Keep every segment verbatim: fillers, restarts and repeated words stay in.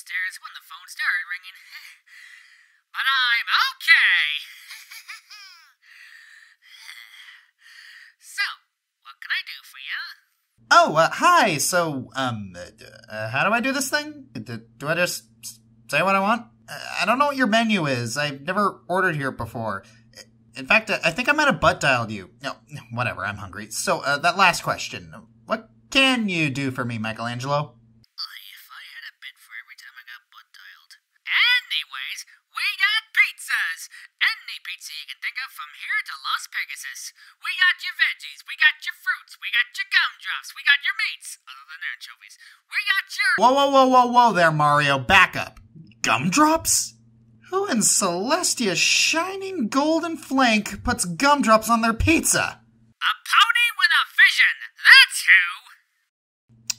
upstairs when the phone started ringing. But I'm okay. So, what can I do for you? Oh, uh, hi. So, um, uh, how do I do this thing? Do, do I just say what I want? I don't know what your menu is. I've never ordered here before. In fact, I think I might have butt-dialed you. No, whatever, I'm hungry. So, uh, that last question. What can you do for me, Michelangelo? If I had a bid for every time I got butt-dialed. Anyways, we got pizzas! Any pizza you can think of from here to Los Pegasus. We got your veggies, we got your fruits, we got your gumdrops, we got your meats, other than anchovies. We got your— Whoa, whoa, whoa, whoa, whoa there, Mario. Back up. Gumdrops? Who in Celestia's shining golden flank puts gumdrops on their pizza? A pony with a vision, that's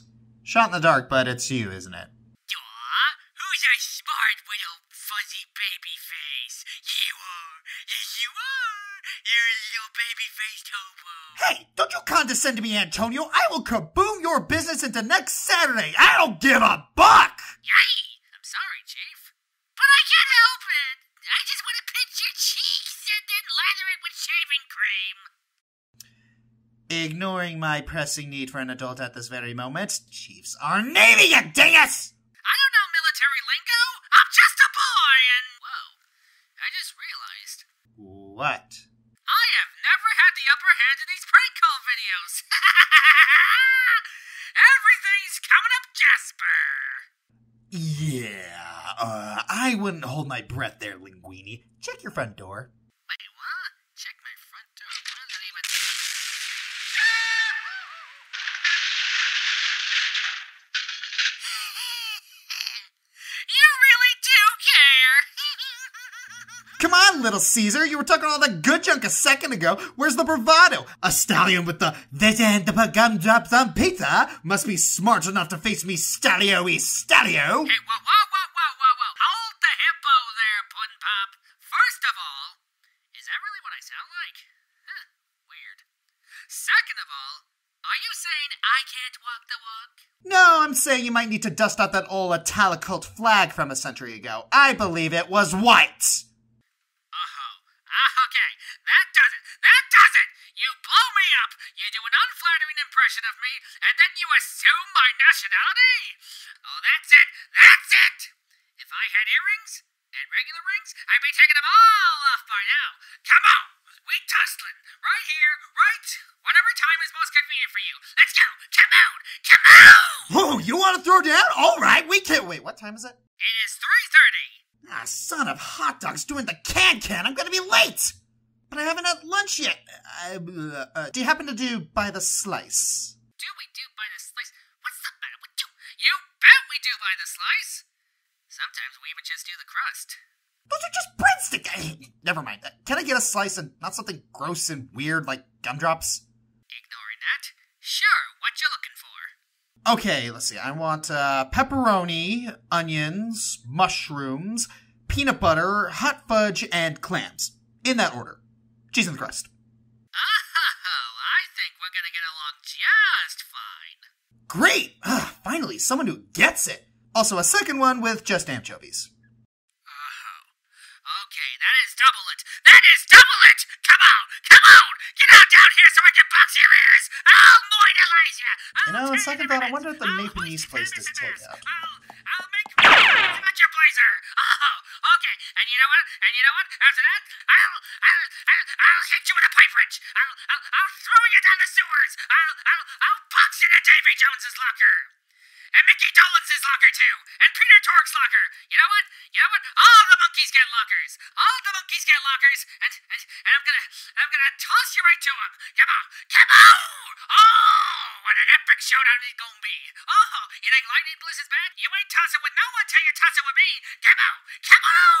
who! Shot in the dark, but it's you, isn't it? Aw, who's a smart little fuzzy baby face? You are, yes you are, you're a little baby-faced hobo. Hey, don't you condescend to me, Antonio. I will kaboom your business into next Saturday. I don't give a buck! Yay! I'm sorry, Chief. But I can't help it! I just want to pinch your cheeks and then lather it with shaving cream! Ignoring my pressing need for an adult at this very moment, Chiefs are Navy, you dingus! I don't know military lingo! I'm just a boy and— Whoa, I just realized. What? I have never had the upper hand in these prank call videos! Everything's coming up, Jasper! Yeah, uh, I wouldn't hold my breath there, Linguini. Check your front door. Wait, what? Check my front door? What does that even— You really do care! Come on, little Caesar, you were talking all that good junk a second ago. Where's the bravado? A stallion with the this and the gumdrops on pizza must be smart enough to face me, stallio-y stallio. Hey, whoa, whoa, whoa, whoa, whoa, whoa. Hold the hippo there, Puddin' Pop. First of all, is that really what I sound like? Huh, weird. Second of all, are you saying I can't walk the walk? No, I'm saying you might need to dust out that old Italicult flag from a century ago. I believe it was white. Okay, that does it! That does it! You blow me up! You do an unflattering impression of me, and then you assume my nationality? Oh, that's it! That's it! If I had earrings, and regular rings, I'd be taking them all off by now. Come on! We tussling! Right here, right? Whatever time is most convenient for you. Let's go! Come on! Come on! Oh, you want to throw down? All right, we can't wait. What time is it? It is three thirty. Ah, son of hot dogs doing the can-can! I'm gonna be late! But I haven't had lunch yet! I, uh, uh, do you happen to do by the slice? Do we do by the slice? What's the matter with you? You bet we do by the slice! Sometimes we even just do the crust. Those are just breadsticks! Never mind. Can I get a slice and not something gross and weird like gumdrops? Ignoring that. Sure, what you looking for? Okay, let's see. I want uh, pepperoni, onions, mushrooms, peanut butter, hot fudge, and clams. In that order. Cheese and crust. Oh, I think we're gonna get along just fine. Great! Ugh, finally, someone who gets it. Also, a second one with just anchovies. Oh, okay, that is double it. That is double it! Come on! Come on! Get out down here so I can box your ears! I'll moid Elijah! I'll you know, on second thought, I wonder if the Napanese place does take up. I'll, I'll make comments about your blazer! Oh, okay, and you know what? And you know what? After that, I'll, I'll, I'll, I'll hit you with a pipe wrench! I'll, I'll, I'll throw you down the sewers! I'll, I'll, I'll box you to Davy Jones's locker! And Mickey Dolentz's locker, too! And Peter Tork's locker! You know what? You know what? All the monkeys get lockers! All the monkeys get lockers! And, and, and I'm gonna, I'm gonna toss you right to them! Come on! Come on! Oh! What an epic showdown it's gonna be! Oh! You think lightning bliss is bad? You ain't tossing with no one till you toss it with me! Come on! Come on!